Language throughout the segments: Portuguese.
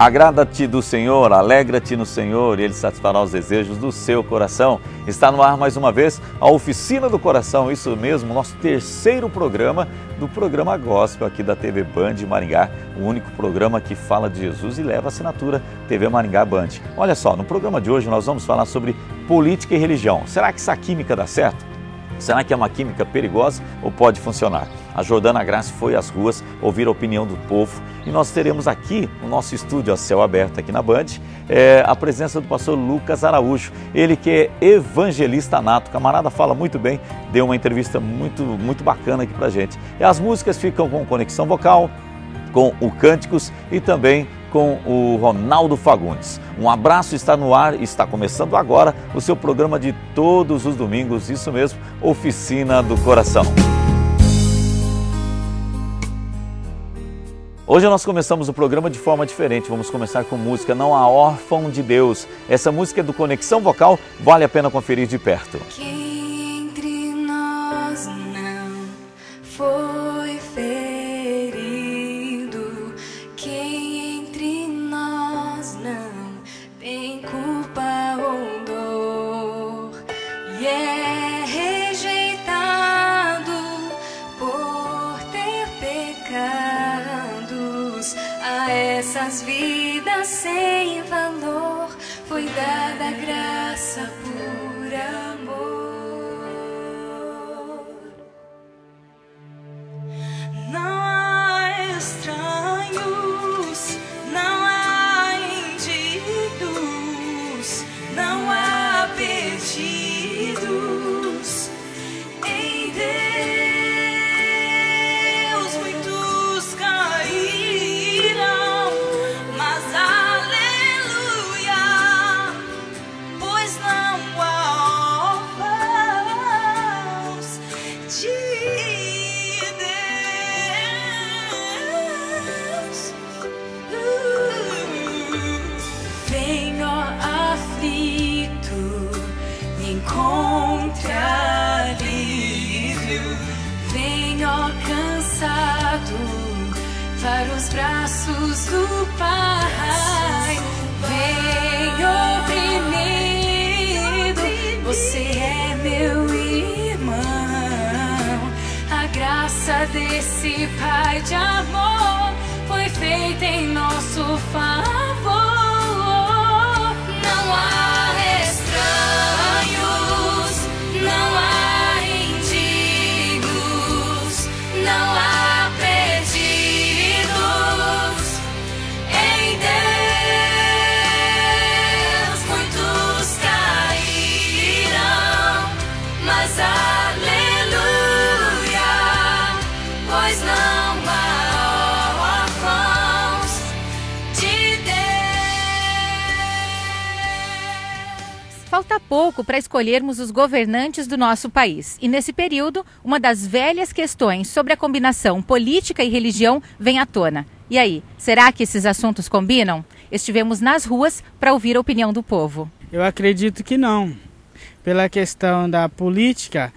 Agrada-te do Senhor, alegra-te no Senhor e Ele satisfará os desejos do seu coração. Está no ar mais uma vez a Oficina do Coração, isso mesmo, nosso terceiro programa do programa Gospel aqui da TV Band Maringá, o único programa que fala de Jesus e leva a assinatura TV Maringá Band. Olha só, no programa de hoje nós vamos falar sobre política e religião. Será que essa química dá certo? Será que é uma química perigosa ou pode funcionar? A Jordana Gracie foi às ruas ouvir a opinião do povo e nós teremos aqui, no nosso estúdio a céu aberto aqui na Band, a presença do pastor Lucas Araújo. Ele que é evangelista nato, camarada fala muito bem, deu uma entrevista muito bacana aqui pra gente. E as músicas ficam com Conexão Vocal, com o Cânticos e também com o Ronaldo Fagundes. Um abraço, está no ar, está começando agora o seu programa de todos os domingos, isso mesmo, Oficina do Coração. Hoje nós começamos o programa de forma diferente, vamos começar com música Não Há Órfão de Deus. Essa música é do Conexão Vocal, vale a pena conferir de perto. Que entre nós não foi feliz. Essas vidas sem valor foi dada graça por amor. Não há estranhos, não há indignos, não há perdidos em Deus. Para os braços do Pai, vem oprimido, você é meu irmão. A graça desse Pai de amor foi feita em nosso favor. Não há estranhos, não há indignos, não há. Falta pouco para escolhermos os governantes do nosso país. E nesse período, uma das velhas questões sobre a combinação política e religião vem à tona. E aí, será que esses assuntos combinam? Estivemos nas ruas para ouvir a opinião do povo. Eu acredito que não. Pela questão da política,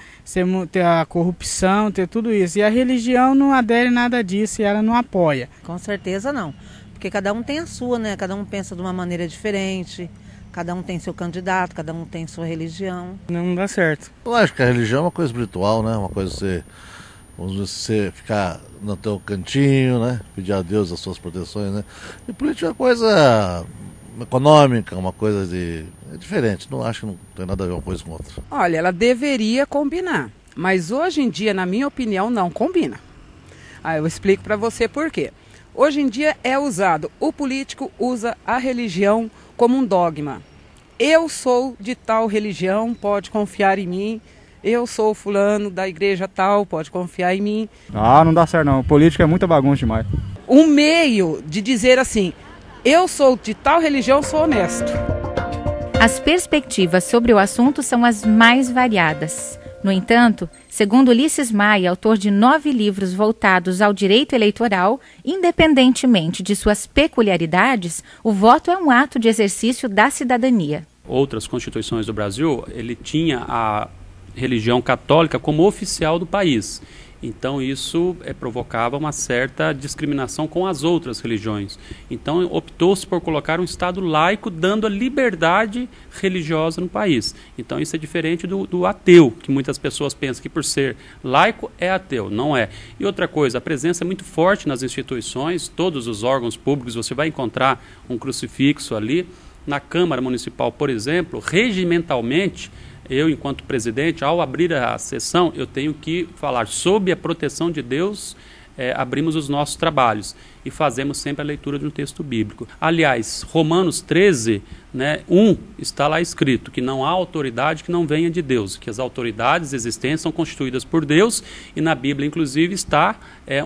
ter a corrupção, ter tudo isso. E a religião não adere nada disso e ela não apoia. Com certeza não. Porque cada um tem a sua, né? Cada um pensa de uma maneira diferente. Cada um tem seu candidato, cada um tem sua religião. Não dá certo. Eu acho que a religião é uma coisa espiritual, né? Uma coisa você ficar no teu cantinho, né? Pedir a Deus as suas proteções, né? E política é uma coisa econômica, uma coisa de... É diferente, não acho que não tem nada a ver uma coisa com outra. Olha, ela deveria combinar, mas hoje em dia, na minha opinião, não combina. Ah, eu explico para você por quê. Hoje em dia é usado, o político usa a religião como um dogma. Eu sou de tal religião, pode confiar em mim. Eu sou fulano da igreja tal, pode confiar em mim. Ah, não dá certo não. Política é muita bagunça demais. Um meio de dizer assim, eu sou de tal religião, sou honesto. As perspectivas sobre o assunto são as mais variadas. No entanto, segundo Ulisses Maia, autor de 9 livros voltados ao direito eleitoral, independentemente de suas peculiaridades, o voto é um ato de exercício da cidadania. Outras constituições do Brasil, ele tinha a religião católica como oficial do país. Então isso provocava uma certa discriminação com as outras religiões. Então optou-se por colocar um Estado laico, dando a liberdade religiosa no país. Então isso é diferente do ateu, que muitas pessoas pensam que por ser laico é ateu. Não é. E outra coisa, a presença é muito forte nas instituições, todos os órgãos públicos, você vai encontrar um crucifixo ali. Na Câmara Municipal, por exemplo, regimentalmente, eu, enquanto presidente, ao abrir a sessão, eu tenho que falar sob a proteção de Deus, abrimos os nossos trabalhos e fazemos sempre a leitura de um texto bíblico. Aliás, Romanos 13, né, 1, está lá escrito que não há autoridade que não venha de Deus, que as autoridades existentes são constituídas por Deus, e na Bíblia, inclusive, está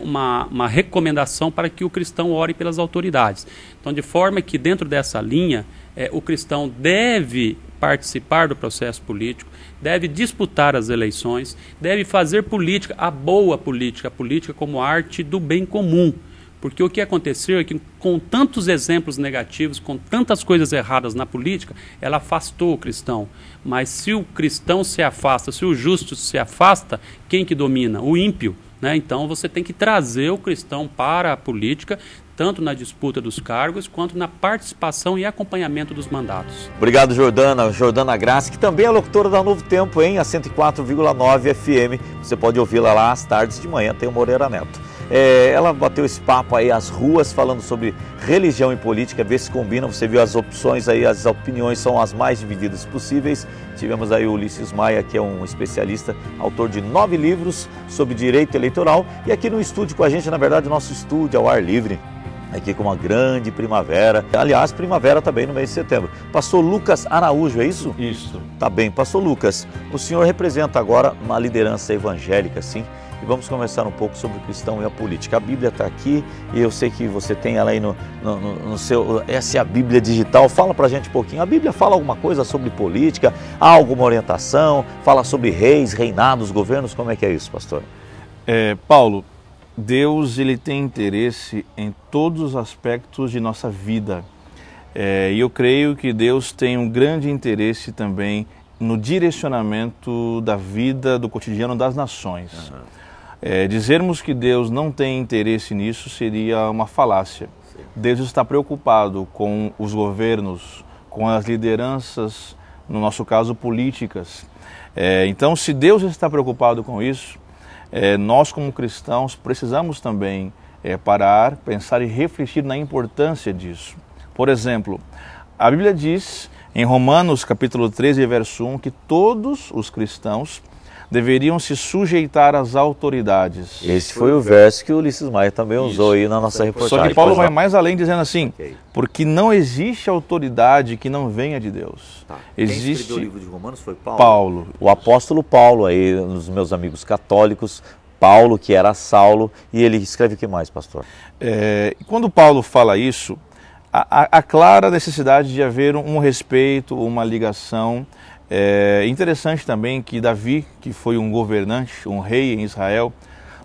uma recomendação para que o cristão ore pelas autoridades. Então, de forma que, dentro dessa linha, o cristão deve participar do processo político, deve disputar as eleições, deve fazer política, a boa política, a política como arte do bem comum. Porque o que aconteceu é que, com tantos exemplos negativos, com tantas coisas erradas na política, ela afastou o cristão. Mas se o cristão se afasta, se o justo se afasta, quem que domina? O ímpio, né? Então você tem que trazer o cristão para a política, tanto na disputa dos cargos, quanto na participação e acompanhamento dos mandatos. Obrigado, Jordana. Jordana Gracie, que também é locutora da Novo Tempo, hein? A 104,9 FM. Você pode ouvi-la lá às tardes de manhã, tem o Moreira Neto. Ela bateu esse papo aí às ruas, falando sobre religião e política, ver se combinam. Você viu as opções aí, as opiniões são as mais divididas possíveis. Tivemos aí o Ulisses Maia, que é um especialista, autor de 9 livros sobre direito eleitoral. E aqui no estúdio com a gente, na verdade, nosso estúdio ao ar livre, aqui com uma grande primavera. Aliás, primavera também no mês de setembro. Pastor Lucas Araújo, é isso? Isso. Tá bem, pastor Lucas, o senhor representa agora uma liderança evangélica, sim? E vamos conversar um pouco sobre o cristão e a política. A Bíblia está aqui e eu sei que você tem ela aí no seu... Essa é a Bíblia digital. Fala pra gente um pouquinho. A Bíblia fala alguma coisa sobre política? Há alguma orientação? Fala sobre reis, reinados, governos? Como é que é isso, pastor? Paulo, Deus ele tem interesse em todos os aspectos de nossa vida. E eu creio que Deus tem um grande interesse também no direcionamento da vida, do cotidiano das nações. Uhum. Dizermos que Deus não tem interesse nisso seria uma falácia. Sim. Deus está preocupado com os governos, com as lideranças, no nosso caso, políticas. Então, se Deus está preocupado com isso, nós como cristãos precisamos também parar, pensar e refletir na importância disso. Por exemplo, a Bíblia diz em Romanos capítulo 13, verso 1, que todos os cristãos deveriam se sujeitar às autoridades. Esse foi o verso que o Ulisses Maia também usou aí na nossa reportagem. Só que Paulo vai mais além dizendo assim, porque não existe autoridade que não venha de Deus. Tá. Quem escreveu o livro de Romanos foi Paulo. O apóstolo Paulo, aí, nos meus amigos católicos, Paulo, que era Saulo, e ele escreve o que mais, pastor? Quando Paulo fala isso, há clara necessidade de haver um respeito, uma ligação. É interessante também que Davi, que foi um governante, um rei em Israel,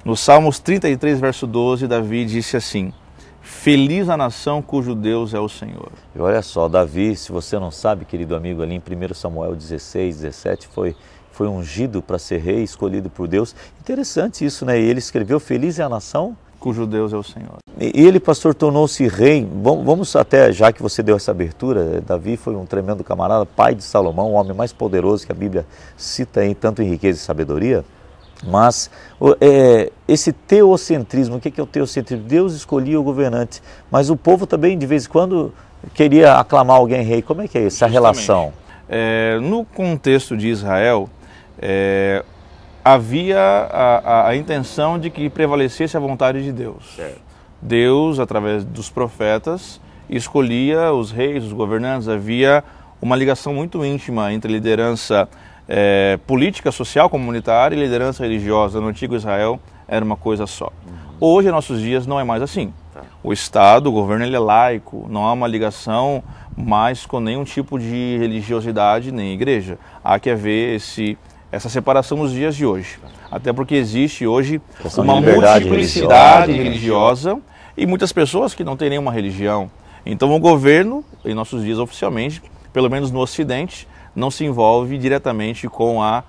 no Salmos 33, verso 12, Davi disse assim: feliz a nação cujo Deus é o Senhor. E olha só, Davi, se você não sabe, querido amigo, ali em 1 Samuel 16, 17, foi ungido para ser rei, escolhido por Deus. Interessante isso, né? E ele escreveu: feliz é a nação cujo Deus é o Senhor. E ele, pastor, tornou-se rei. Vamos até, já que você deu essa abertura, Davi foi um tremendo camarada, pai de Salomão, o homem mais poderoso que a Bíblia cita aí, tanto em riqueza e sabedoria. Mas esse teocentrismo, o que é o teocentrismo? Deus escolhia o governante, mas o povo também, de vez em quando, queria aclamar alguém rei. Como é que é essa relação? No contexto de Israel, havia a intenção de que prevalecesse a vontade de Deus. Certo. Deus, através dos profetas, escolhia os reis, os governantes. Havia uma ligação muito íntima entre liderança política, social, comunitária e liderança religiosa. No antigo Israel era uma coisa só. Uhum. Hoje, em nossos dias, não é mais assim. Tá. O Estado, o governo, ele é laico. Não há uma ligação mais com nenhum tipo de religiosidade nem igreja. Há que haver essa separação nos dias de hoje, até porque existe hoje uma multiplicidade religiosa e muitas pessoas que não têm nenhuma religião. Então o governo, em nossos dias oficialmente, pelo menos no Ocidente, não se envolve diretamente com a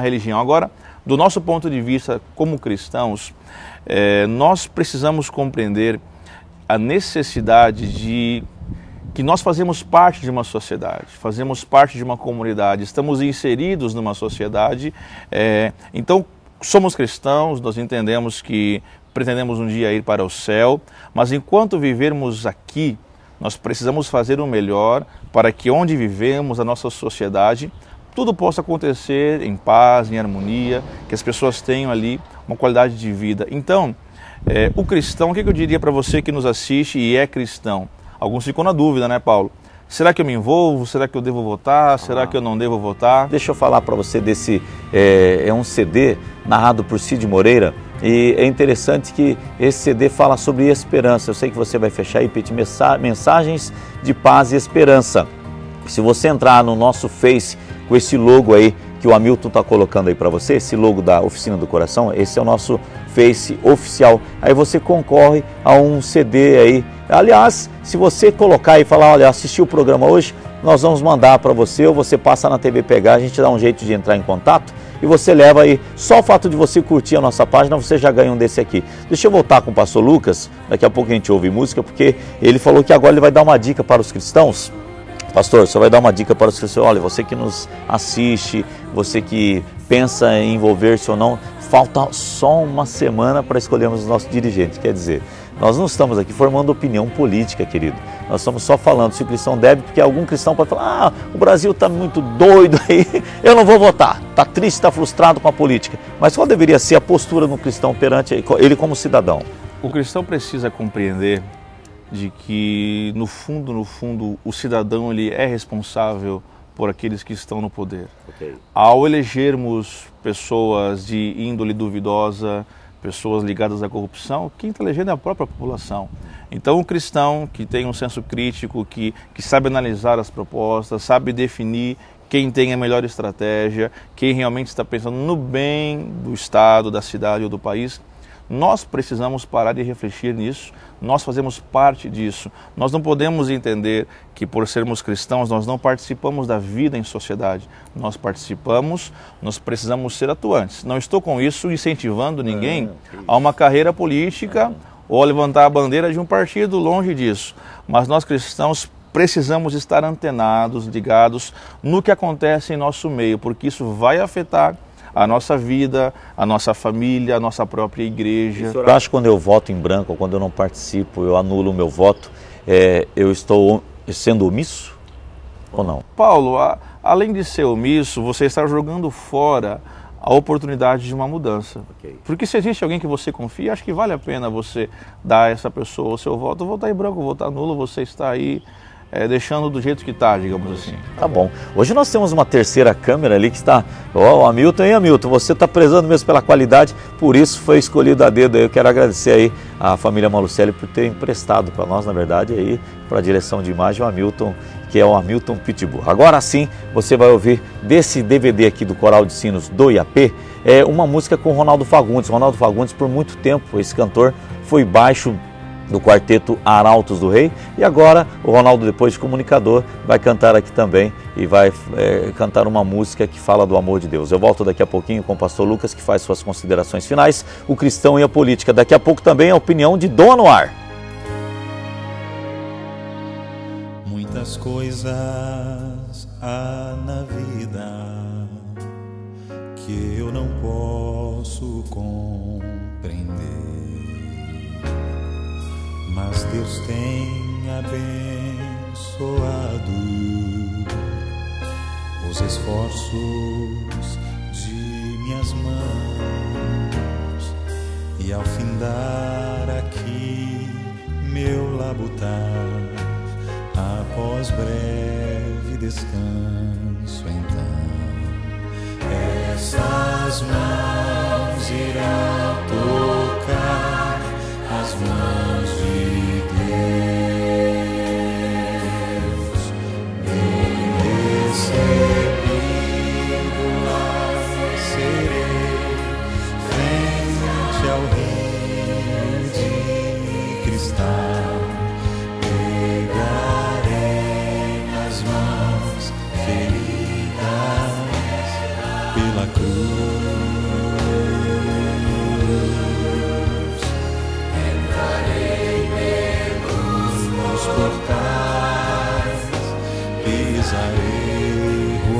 religião. Agora, Do nosso ponto de vista, como cristãos, nós precisamos compreender a necessidade de que nós fazemos parte de uma sociedade, fazemos parte de uma comunidade, estamos inseridos numa sociedade. Então, somos cristãos, nós entendemos que pretendemos um dia ir para o céu, mas enquanto vivermos aqui, nós precisamos fazer o melhor para que onde vivemos, a nossa sociedade, tudo possa acontecer em paz, em harmonia, que as pessoas tenham ali uma qualidade de vida. Então, o cristão, o que eu diria para você que nos assiste e é cristão? Alguns ficam na dúvida, né, Paulo? Será que eu me envolvo? Será que eu devo votar? Será que eu não devo votar? Deixa eu falar para você desse... é um CD narrado por Cid Moreira. E é interessante que esse CD fala sobre esperança. Eu sei que você vai fechar e pedir mensagens de paz e esperança. Se você entrar no nosso Face com esse logo aí, que o Hamilton está colocando aí para você, esse logo da Oficina do Coração, esse é o nosso Face oficial. Aí você concorre a um CD aí. Aliás, se você colocar e falar, olha, assistiu o programa hoje, nós vamos mandar para você, ou você passa na TV Pegar, a gente dá um jeito de entrar em contato e você leva aí. Só o fato de você curtir a nossa página, você já ganha um desse aqui. Deixa eu voltar com o pastor Lucas, daqui a pouco a gente ouve música, porque ele falou que agora ele vai dar uma dica para os cristãos. Pastor, você vai dar uma dica para os cristãos, olha, você que nos assiste, você que pensa em envolver-se ou não, falta só uma semana para escolhermos o nosso dirigente, quer dizer... Nós não estamos aqui formando opinião política, querido. Nós estamos só falando se o cristão deve, porque algum cristão pode falar, ah, o Brasil está muito doido aí, eu não vou votar. Está triste, está frustrado com a política. Mas qual deveria ser a postura do cristão perante ele como cidadão? O cristão precisa compreender de que, no fundo, o cidadão ele é responsável por aqueles que estão no poder. Okay. Ao elegermos pessoas de índole duvidosa, pessoas ligadas à corrupção, quem está elegendo é a própria população. Então, o cristão que tem um senso crítico, que sabe analisar as propostas, sabe definir quem tem a melhor estratégia, quem realmente está pensando no bem do Estado, da cidade ou do país, nós precisamos parar de refletir nisso, nós fazemos parte disso. Nós não podemos entender que por sermos cristãos nós não participamos da vida em sociedade. Nós participamos, nós precisamos ser atuantes. Não estou com isso incentivando ninguém a uma carreira política ou a levantar a bandeira de um partido, longe disso. Mas nós cristãos precisamos estar antenados, ligados no que acontece em nosso meio, porque isso vai afetar a nossa vida, a nossa família, a nossa própria igreja. Eu acho que quando eu voto em branco, ou quando eu não participo, eu anulo o meu voto, eu estou sendo omisso ou não? Paulo, além de ser omisso, você está jogando fora a oportunidade de uma mudança. Okay. Porque se existe alguém que você confia, acho que vale a pena você dar a essa pessoa o seu voto. Votar em branco, votar nulo, você está aí... deixando do jeito que está, digamos assim. Tá bom. Hoje nós temos uma terceira câmera ali que está... Ó, Hamilton, hein, Hamilton? Você está prezando mesmo pela qualidade, por isso foi escolhido a dedo. Eu quero agradecer aí a família Malucelli por ter emprestado para nós, na verdade, aí para a direção de imagem, o Hamilton, que é o Hamilton Pitbull. Agora sim, você vai ouvir desse DVD aqui do Coral de Sinos do IAP, uma música com Ronaldo Fagundes. Ronaldo Fagundes, por muito tempo, esse cantor foi baixo do Quarteto Arautos do Rei, e agora o Ronaldo, depois de comunicador, vai cantar aqui também e vai cantar uma música que fala do amor de Deus. Eu volto daqui a pouquinho com o pastor Lucas, que faz suas considerações finais, o cristão e a política. Daqui a pouco também a opinião de Dom Anuar. Muitas coisas há na vida que eu não posso compreender, mas Deus tem abençoado os esforços de minhas mãos, e ao findar aqui meu labutar, após breve descanso, então essas mãos irá tocar as mãos de Deus. Bem recebido lá serei, frente ao rio de cristal, pegarei nas mãos feridas pela cruz.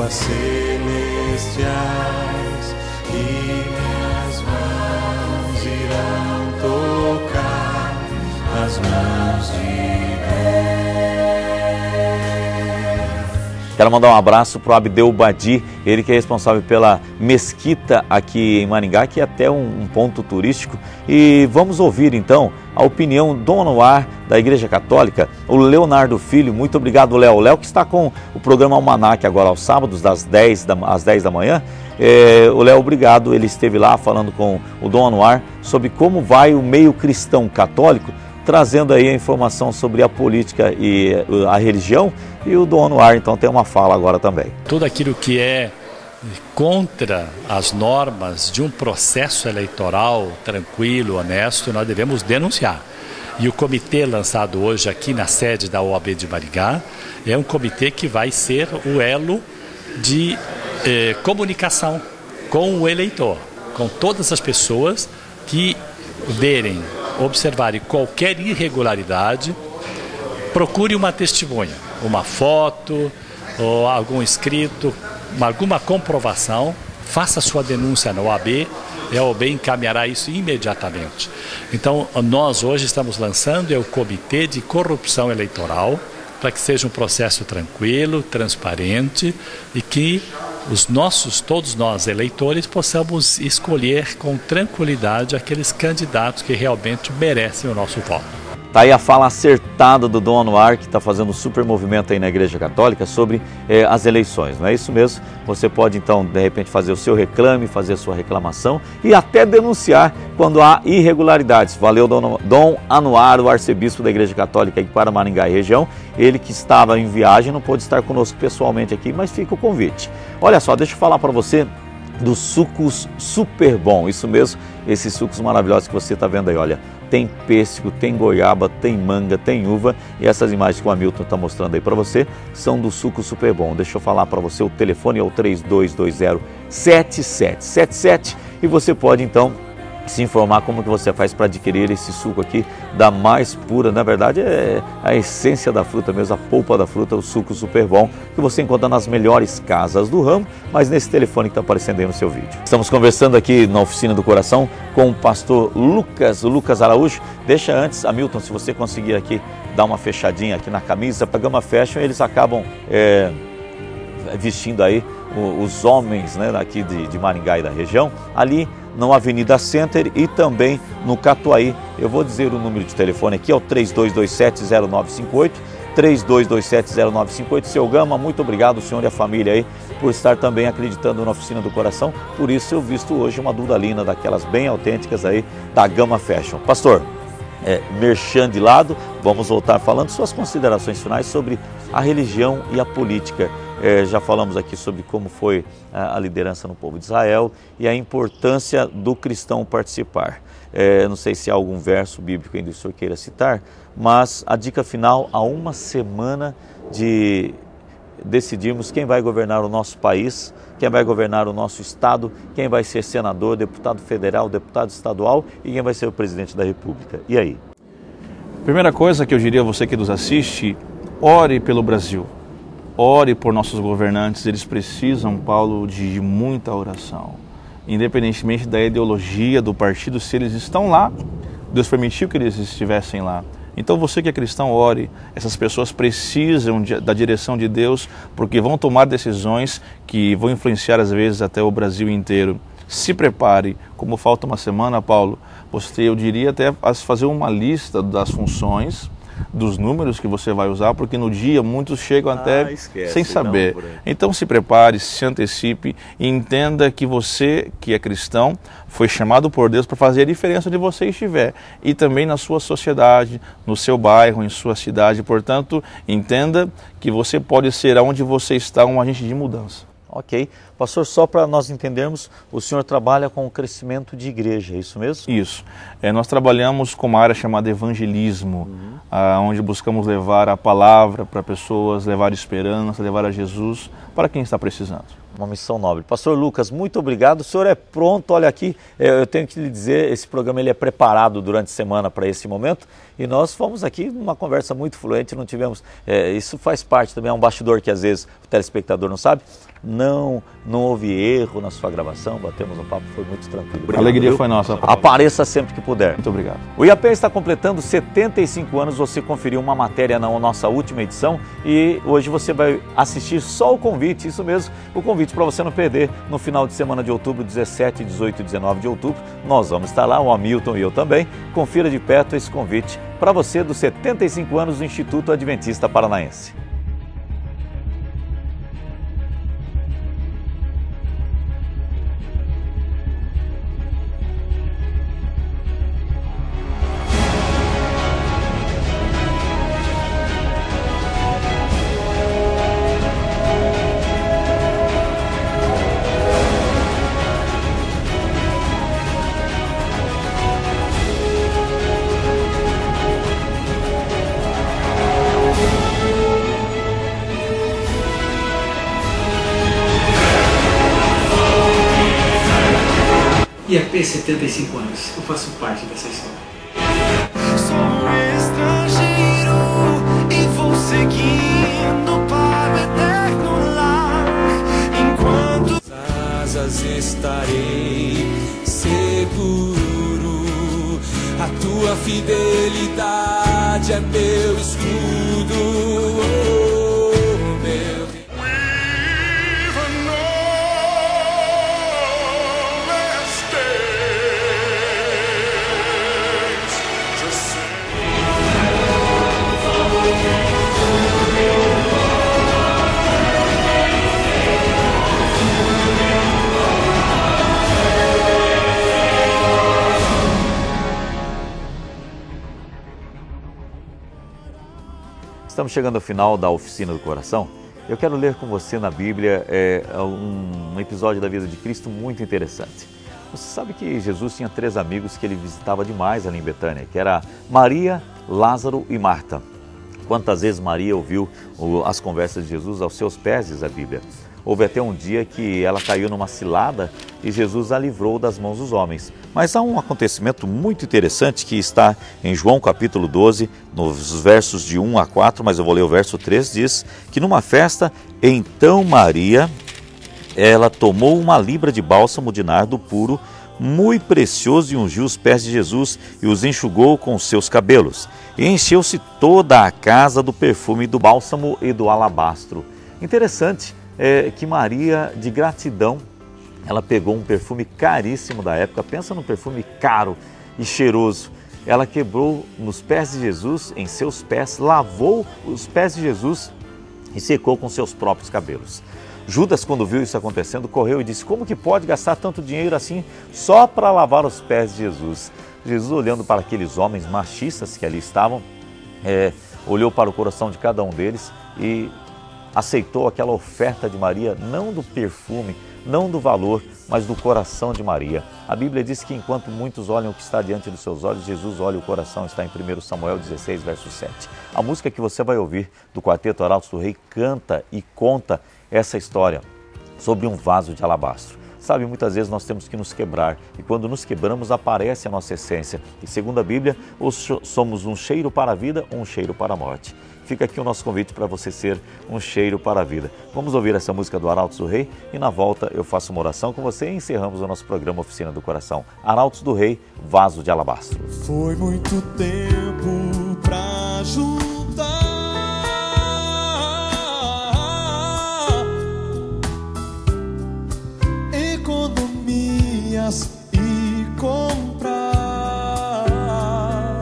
almas celestiais que minhas mãos irão tocar, as mãos de Deus. Quero mandar um abraço para o Abdeu Badi, ele que é responsável pela mesquita aqui em Maringá, que é até um ponto turístico. E vamos ouvir então a opinião do Anuar da Igreja Católica, o Leonardo Filho. Muito obrigado, Léo. Léo que está com o programa Almanac agora aos sábados, às 10 da manhã. O Léo, obrigado. Ele esteve lá falando com o Dom Anuar sobre como vai o meio cristão católico, trazendo aí a informação sobre a política e a religião. E o Dom Anuar, então, tem uma fala agora também. Tudo aquilo que é contra as normas de um processo eleitoral tranquilo, honesto, nós devemos denunciar. E o comitê lançado hoje aqui na sede da OAB de Maringá é um comitê que vai ser o elo de comunicação com o eleitor, com todas as pessoas que verem, observarem qualquer irregularidade, procure uma testemunha, uma foto ou algum escrito, alguma comprovação, faça sua denúncia na OAB, a OAB encaminhará isso imediatamente. Então, nós hoje estamos lançando o Comitê de Corrupção Eleitoral, para que seja um processo tranquilo, transparente e que todos nós eleitores possamos escolher com tranquilidade aqueles candidatos que realmente merecem o nosso voto. Está aí a fala acertada do Dom Anuar, que está fazendo um super movimento aí na Igreja Católica sobre as eleições, não é isso mesmo? Você pode então, de repente, fazer o seu reclame, fazer a sua reclamação e até denunciar quando há irregularidades. Valeu, Dom Anuar, o arcebispo da Igreja Católica aqui para Maringá e região. Ele que estava em viagem, não pôde estar conosco pessoalmente aqui, mas fica o convite. Olha só, deixa eu falar para você dos sucos super bom, isso mesmo, esses sucos maravilhosos que você está vendo aí, olha. Tem pêssego, tem goiaba, tem manga, tem uva. E essas imagens que o Hamilton está mostrando aí para você são do suco super bom. Deixa eu falar para você, o telefone é o 3220-7777 e você pode então se informar como que você faz para adquirir esse suco aqui da mais pura, na verdade é a essência da fruta mesmo, a polpa da fruta, o suco super bom, que você encontra nas melhores casas do ramo, mas nesse telefone que está aparecendo aí no seu vídeo. Estamos conversando aqui na Oficina do Coração com o pastor Lucas Araújo. Deixa antes, Hamilton, se você conseguir aqui dar uma fechadinha aqui na camisa, para a Gama Fashion eles acabam vestindo aí os homens, né, aqui de Maringá e da região, ali na Avenida Center e também no Catuaí. Eu vou dizer o número de telefone aqui, é o 3227-0958, 3227-0958. Seu Gama, muito obrigado, o senhor e a família aí, por estar também acreditando na Oficina do Coração. Por isso eu visto hoje uma Dudalina daquelas bem autênticas aí, da Gama Fashion. Pastor, merchan de lado, vamos voltar falando suas considerações finais sobre a religião e a política. Já falamos aqui sobre como foi a liderança no povo de Israel e a importância do cristão participar. Não sei se há algum verso bíblico ainda que o senhor queira citar, mas a dica final a uma semana de decidirmos quem vai governar o nosso país, quem vai governar o nosso estado, quem vai ser senador, deputado federal, deputado estadual e quem vai ser o presidente da república. E aí? Primeira coisa que eu diria a você que nos assiste, ore pelo Brasil. Ore por nossos governantes, eles precisam, Paulo, de muita oração. Independentemente da ideologia, do partido, se eles estão lá, Deus permitiu que eles estivessem lá. Então você que é cristão, ore. Essas pessoas precisam da direção de Deus, porque vão tomar decisões que vão influenciar, às vezes, até o Brasil inteiro. Se prepare, como falta uma semana, Paulo, você, eu diria até fazer uma lista das funções, dos números que você vai usar, porque no dia muitos chegam até sem saber. Então se prepare, se antecipe e entenda que você, que é cristão, foi chamado por Deus para fazer a diferença onde você estiver e também na sua sociedade, no seu bairro, em sua cidade. Portanto, entenda que você pode ser, aonde você está, um agente de mudança. Ok. Pastor, só para nós entendermos, o senhor trabalha com o crescimento de igreja, é isso mesmo? Isso. Nós trabalhamos com uma área chamada evangelismo, onde buscamos levar a palavra para pessoas, levar esperança, levar a Jesus para quem está precisando. Uma missão nobre. Pastor Lucas, muito obrigado. O senhor é pronto, olha aqui, eu tenho que lhe dizer, esse programa ele é preparado durante a semana para esse momento e nós fomos aqui numa conversa muito fluente, não tivemos... isso faz parte também, é um bastidor que às vezes o telespectador não sabe. Não houve erro na sua gravação, batemos um papo, foi muito tranquilo. Obrigado, a alegria foi nossa. Apareça sempre que puder. Muito obrigado. O IAP está completando 75 anos, você conferiu uma matéria na nossa última edição e hoje você vai assistir só o convite, isso mesmo, o convite para você não perder. No final de semana de outubro, 17, 18 e 19 de outubro, nós vamos estar lá, o Hamilton e eu também. Confira de perto esse convite para você dos 75 anos do Instituto Adventista Paranaense. IAP 75 anos, eu faço parte dessa história. Sou um estrangeiro e vou seguindo para o eterno lar. Enquanto nas asas estarei seguro, a tua fidelidade é meu escudo. Oh, meu Deus. Estamos chegando ao final da Oficina do Coração. Eu quero ler com você na Bíblia um episódio da vida de Cristo muito interessante. Você sabe que Jesus tinha 3 amigos que ele visitava demais ali em Betânia, que era Maria, Lázaro e Marta. Quantas vezes Maria ouviu as conversas de Jesus aos seus pés, diz a Bíblia. Houve até um dia que ela caiu numa cilada e Jesus a livrou das mãos dos homens. Mas há um acontecimento muito interessante que está em João capítulo 12, nos versos de 1 a 4, mas eu vou ler o verso 3, diz que numa festa, então Maria, ela tomou uma libra de bálsamo de nardo puro, muito precioso, e ungiu os pés de Jesus e os enxugou com seus cabelos. E encheu-se toda a casa do perfume do bálsamo e do alabastro. Interessante. Que Maria, de gratidão, ela pegou um perfume caríssimo da época, pensa num perfume caro e cheiroso. Ela quebrou nos pés de Jesus, em seus pés, lavou os pés de Jesus e secou com seus próprios cabelos. Judas, quando viu isso acontecendo, correu e disse: como que pode gastar tanto dinheiro assim só para lavar os pés de Jesus? Jesus, olhando para aqueles homens machistas que ali estavam, olhou para o coração de cada um deles e aceitou aquela oferta de Maria, não do perfume, não do valor, mas do coração de Maria. A Bíblia diz que enquanto muitos olham o que está diante dos seus olhos, Jesus olha o coração, está em 1 Samuel 16, verso 7. A música que você vai ouvir do Quarteto Arautos do Rei canta e conta essa história sobre um vaso de alabastro. Sabe, muitas vezes nós temos que nos quebrar e quando nos quebramos aparece a nossa essência. E segundo a Bíblia, somos um cheiro para a vida ou um cheiro para a morte. Fica aqui o nosso convite para você ser um cheiro para a vida. Vamos ouvir essa música do Arautos do Rei e na volta eu faço uma oração com você e encerramos o nosso programa Oficina do Coração. Arautos do Rei, Vaso de Alabastro. Foi muito tempo pra juntar economias e comprar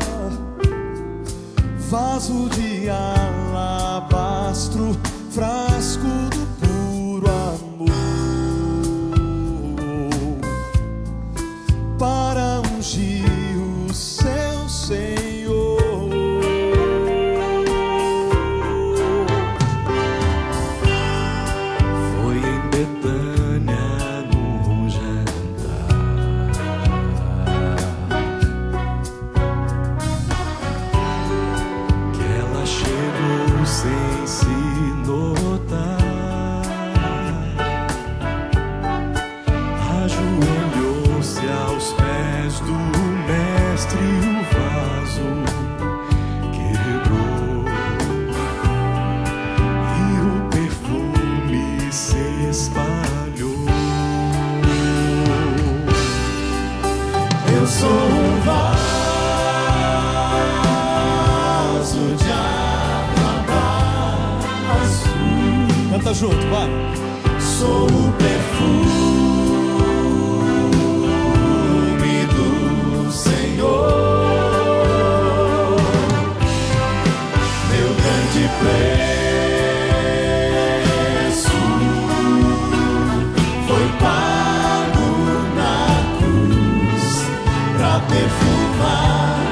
vaso de alabastro. Frasco do puro amor para ungir o seu Senhor. Foi em Betânia num jantar que ela chegou sem se notar. canta junto, vai. Sou o perfume do Senhor, meu grande preço foi pago na cruz, pra perfumar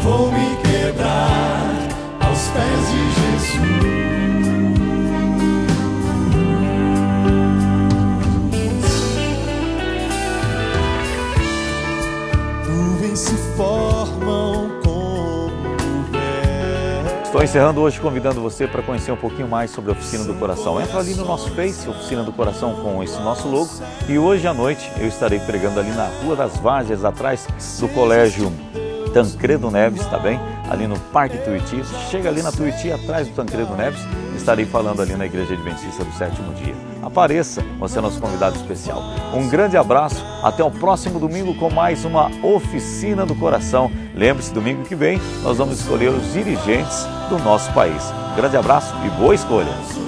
vou me quebrar aos pés de Jesus. Estou encerrando hoje convidando você para conhecer um pouquinho mais sobre a Oficina do Coração. Entra ali no nosso Face, Oficina do Coração, com esse nosso logo. E hoje à noite eu estarei pregando ali na Rua das Vargas, atrás do Colégio Tancredo Neves, tá bem? Ali no Parque Tuiti. Chega ali na Tuiti, atrás do Tancredo Neves. Estarei falando ali na Igreja Adventista do sétimo dia. Apareça, você é nosso convidado especial. Um grande abraço, até o próximo domingo com mais uma Oficina do Coração. Lembre-se, domingo que vem nós vamos escolher os dirigentes do nosso país. Um grande abraço e boa escolha!